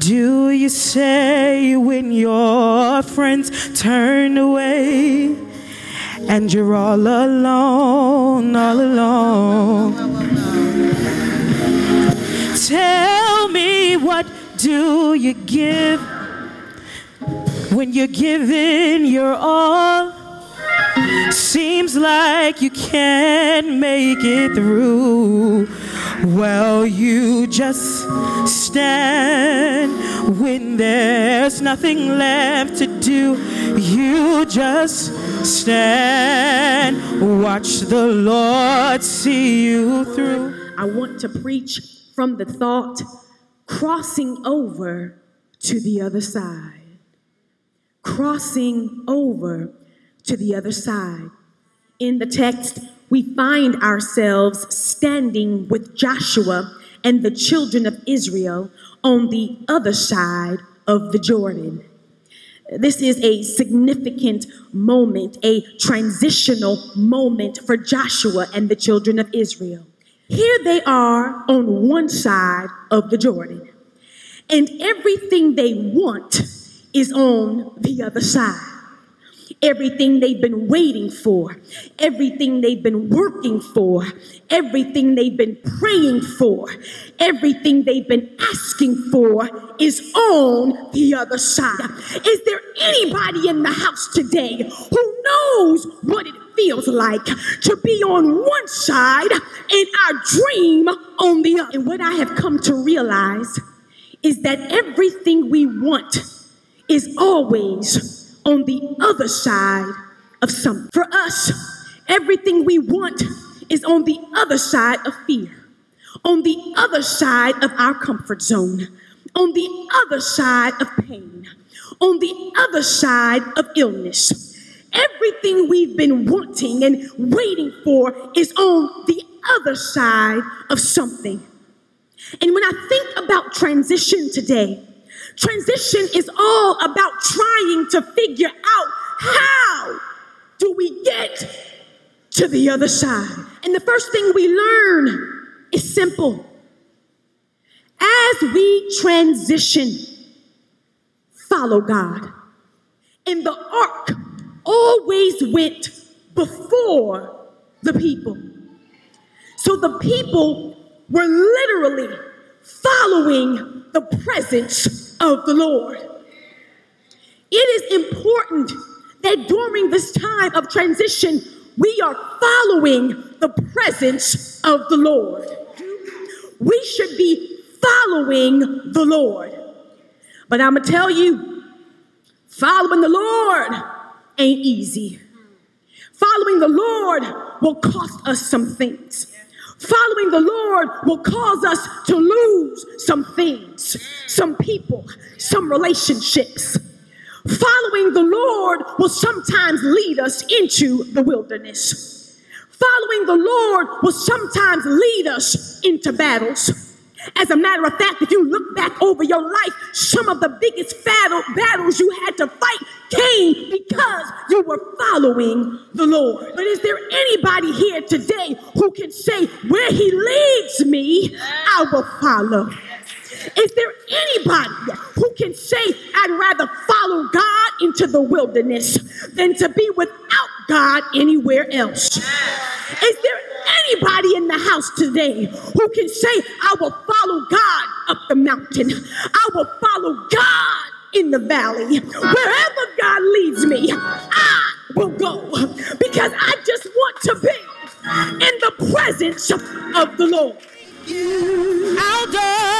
do you say when your friends turn away and you're all alone, all alone? Tell me, what do you give when you're giving your all? Seems like you can't make it through. Well, you just stand when there's nothing left to do. You just stand, watch the Lord see you through. I want to preach from the thought, crossing over to the other side. Crossing over to the other side. In the text, we find ourselves standing with Joshua and the children of Israel on the other side of the Jordan. This is a significant moment, a transitional moment for Joshua and the children of Israel. Here they are on one side of the Jordan, and everything they want is on the other side. Everything they've been waiting for, everything they've been working for, everything they've been praying for, everything they've been asking for is on the other side. Is there anybody in the house today who knows what it feels like to be on one side and our dream on the other? And what I have come to realize is that everything we want is always on the other side of something. For us, everything we want is on the other side of fear, on the other side of our comfort zone, on the other side of pain, on the other side of illness. Everything we've been wanting and waiting for is on the other side of something. And when I think about transition today, transition is all about trying to figure out, how do we get to the other side? And the first thing we learn is simple. As we transition, follow God. And the ark always went before the people. So the people were literally following the presence of the Lord. It is important that during this time of transition, we are following the presence of the Lord. We should be following the Lord. But I'm going to tell you, following the Lord ain't easy. Following the Lord will cost us some things. Following the Lord will cause us to lose some things, some people, some relationships. Following the Lord will sometimes lead us into the wilderness. Following the Lord will sometimes lead us into battles. As a matter of fact, if you look back over your life, some of the biggest battles you had to fight came because you were following the Lord. But is there anybody here today who can say, where he leads me, I will follow? Is there anybody who can say, I'd rather follow God into the wilderness than to be without God anywhere else? Is there anybody in the house today who can say, I will follow God up the mountain? I will follow God in the valley. Wherever God leads me, I will go, because I just want to be in the presence of the Lord. Outdoors.